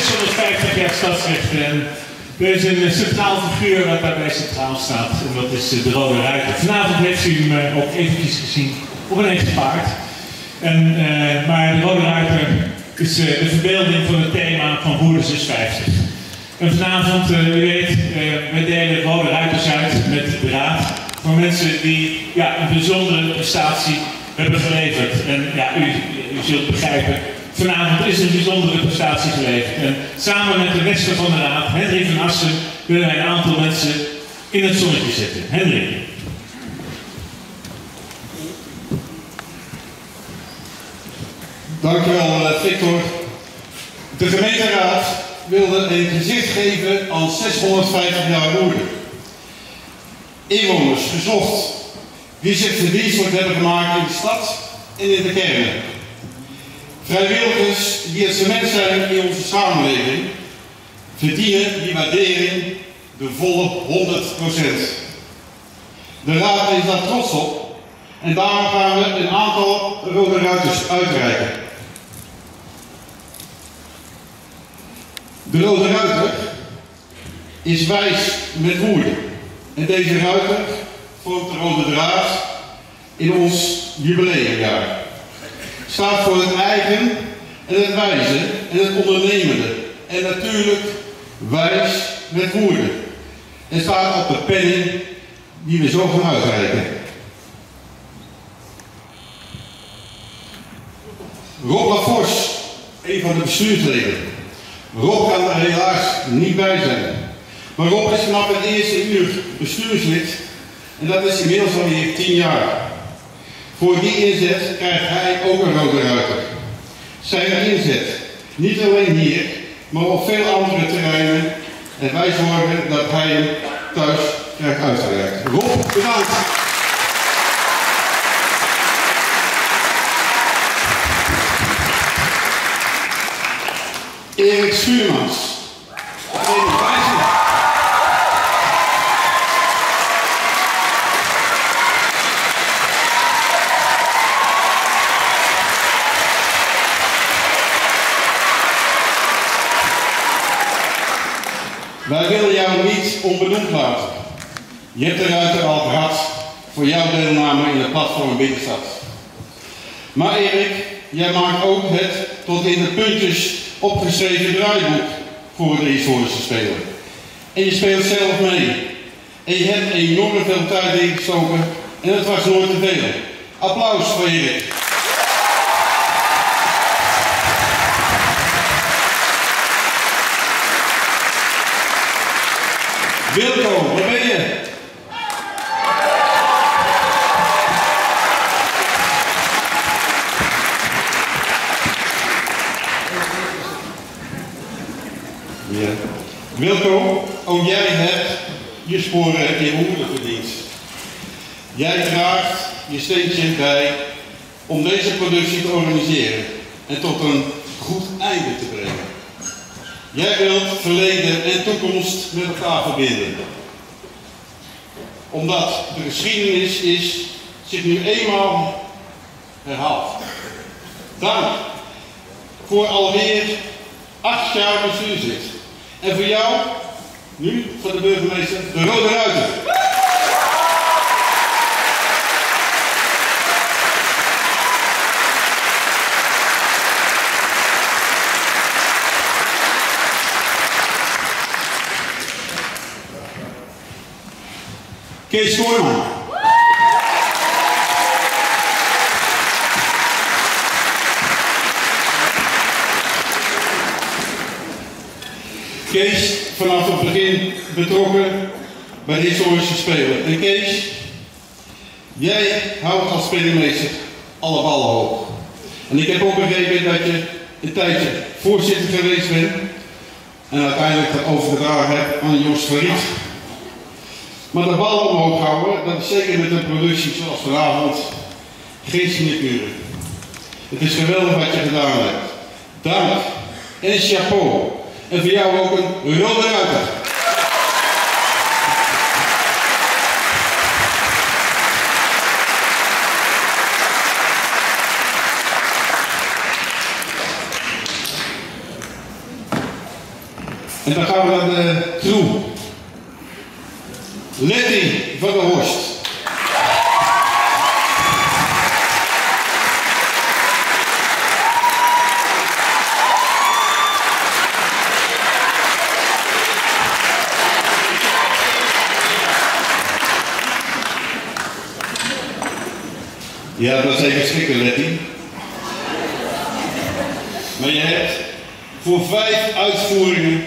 650 jaar stadsrechten. En er is een centraal figuur wat daarbij centraal staat. En dat is de Rode Ruiter. Vanavond heeft u hem ook eventjes gezien op een eigen paard. En, maar de Rode Ruiter is de verbeelding van het thema van Woerden 650. En vanavond, u weet, wij delen Rode Ruiters uit met de raad. Voor mensen die een bijzondere prestatie hebben geleverd. En ja, u zult begrijpen, vanavond is een bijzondere prestatie geleverd. En samen met de rest van de raad, Hendrie van Assem, willen wij een aantal mensen in het zonnetje zetten. Hendrie. Dankjewel, Victor. De gemeenteraad wilde een gezicht geven aan 650 jaar Woerden. Inwoners gezocht die zich verdienstelijk hebben gemaakt in de stad en in de kernen. Vrijwilligers die het cement zijn in onze samenleving, verdienen die waardering de volle 100%. De raad is daar trots op en daarom gaan we een aantal Rode Ruiters uitreiken. De Rode Ruiter is wijs met Woerden. En deze ruiter vormt de rode draad in ons jubileumjaar. Staat voor het eigen en het wijze en het ondernemende. En natuurlijk wijs met Woerden. En staat op de penning die we zo gaan uitreiken. Rob la Fors, een van de bestuursleden. Rob kan er helaas niet bij zijn. Maar Rob is vanaf het eerste uur bestuurslid en dat is inmiddels alweer 10 jaar. Voor die inzet krijgt hij ook een Rode Ruiter. Zijn inzet, niet alleen hier, maar op veel andere terreinen. En wij zorgen dat hij hem thuis krijgt uitgereikt. Rob, bedankt! Erik Schuurmans. Wij willen jou niet onbenoemd laten. Je hebt de ruiter al gehad voor jouw deelname in de platform Binnenstad. Maar Erik, jij maakt ook het tot in de puntjes opgeschreven draaiboek voor de Historische Spelen. En je speelt zelf mee. En je hebt enorm veel tijd ingestoken en het was nooit te veel. Applaus voor Erik. Wilco, waar ben je? Ja. Wilco, ook jij hebt je sporen in Woerden verdiend. Jij draagt je steentje bij om deze productie te organiseren en tot een goed einde te brengen. Jij wilt verleden en toekomst met elkaar verbinden. Omdat de geschiedenis zich nu eenmaal herhaalt. Dank voor alweer 8 jaar bestuurslid. En voor jou, nu van de burgemeester, de Rode Ruiter. Kees Schuurmans. Kees, vanaf het begin betrokken bij de Historische Spelen. En Kees, jij houdt als spelingmeester alle ballen hoog. En ik heb ook begrepen dat je een tijdje voorzitter geweest bent en uiteindelijk dat overgedragen hebt aan Jos van Riet. Maar de bal omhoog houden, dat is zeker met een productie zoals vanavond geen sinecure. Het is geweldig wat je gedaan hebt. Dank en chapeau. En voor jou ook een Rode Ruiter. En dan gaan we naar de troep. Letty van der Horst. Ja, dat is even schrikken, Letty. Maar je hebt voor 5 uitvoeringen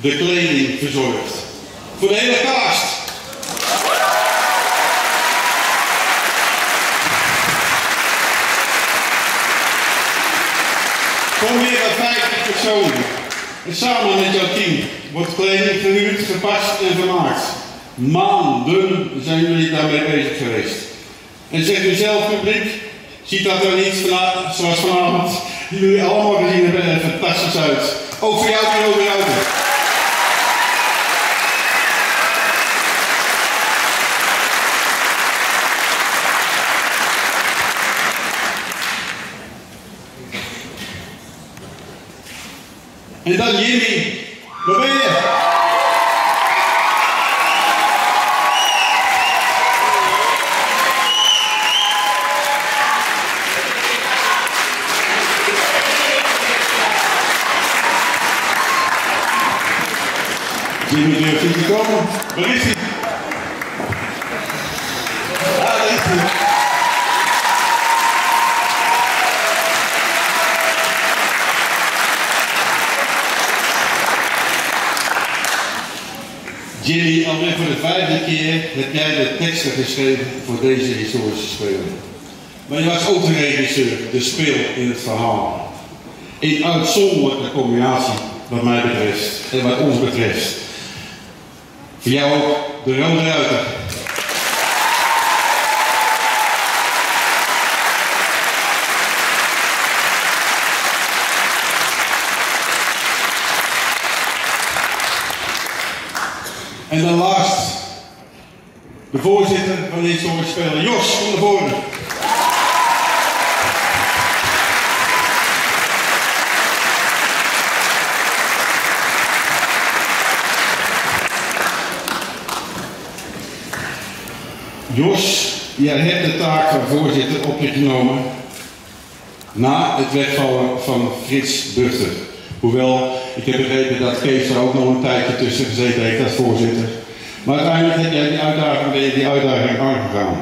de kleding verzorgd. Voor de hele cast. Voor meer dan 50 personen. En samen met jouw team wordt kleding gehuurd, gepast en gemaakt. Maanden zijn jullie daarmee bezig geweest. En zegt u zelf, publiek, ziet dat er niet zoals vanavond jullie allemaal gezien hebben en fantastisch uit. Ook voor jou en ook voor jou. En dan Jimmy, waar ben je? Jullie durven niet te komen. Waar is hij? Ah, daar is hij. Jimmy, alweer voor de 5e keer heb jij de teksten geschreven voor deze historische spelen. Maar je was ook de regisseur, de speel in het verhaal. Een uitzonderlijke combinatie wat mij betreft en wat ons betreft. Voor jou ook, de Rode Ruiter. En dan laatst, de voorzitter van de Historische Spelen, Jos van der Vornen. Jos, jij hebt de taak van voorzitter op je genomen na het wegvallen van Frits Buchter. Hoewel, ik heb begrepen dat Kees er ook nog een tijdje tussen gezeten heeft als voorzitter. Maar uiteindelijk heb jij die uitdaging aangegaan.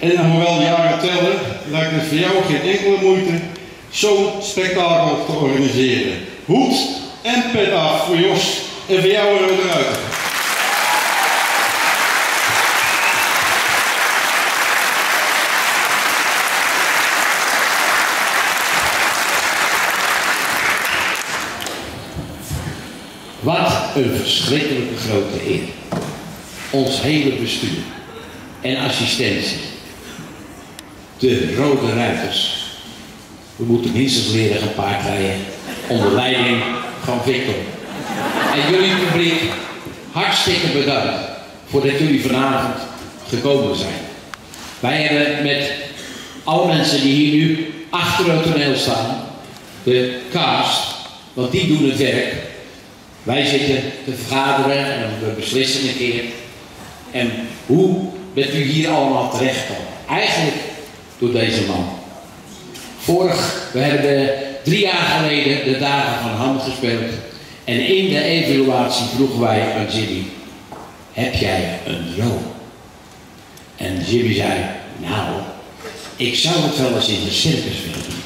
En hoewel de jaren tellen, lijkt het voor jou geen enkele moeite zo'n spektakel te organiseren. Hoed en pet af voor Jos en voor jou eruit. Wat een verschrikkelijke grote eer. Ons hele bestuur en assistentie. De Rode Ruiters. We moeten minstens leren gaan paardrijden onder leiding van Victor. En jullie publiek, hartstikke bedankt voordat jullie vanavond gekomen zijn. Wij hebben met alle mensen die hier nu achter het toneel staan, de cast, want die doen het werk. Wij zitten te vergaderen en we beslissen een keer. En hoe bent u hier allemaal terechtgekomen? Eigenlijk door deze man. We hebben 3 jaar geleden de dagen van Ham gespeeld. En in de evaluatie vroegen wij aan Jimmy: heb jij een rol? En Jimmy zei: nou, ik zou het wel eens in de circus willen doen.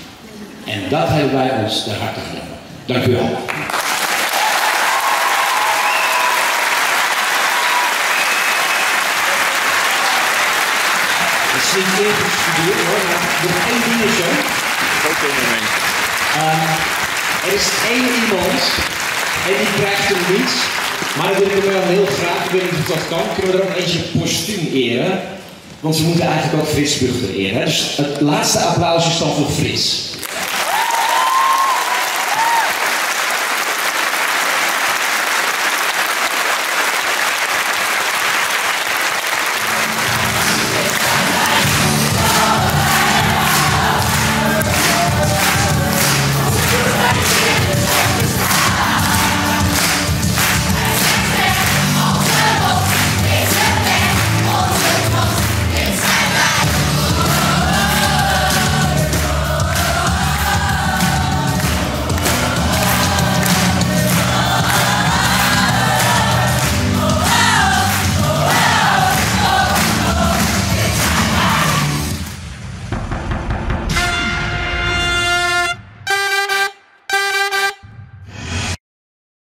En dat hebben wij ons ter harte genomen. Dank u wel. Ik heb het gestudeerd hoor, maar nog één ding is hoor. Er is 1 iemand en die krijgt hem niet, maar wil ik hem wel heel graag, ik weet niet of dat kan, kunnen we er ook eentje postuum eren. Want we moeten eigenlijk ook Frits Buchter eren. Dus het laatste applaus is dan voor Frits.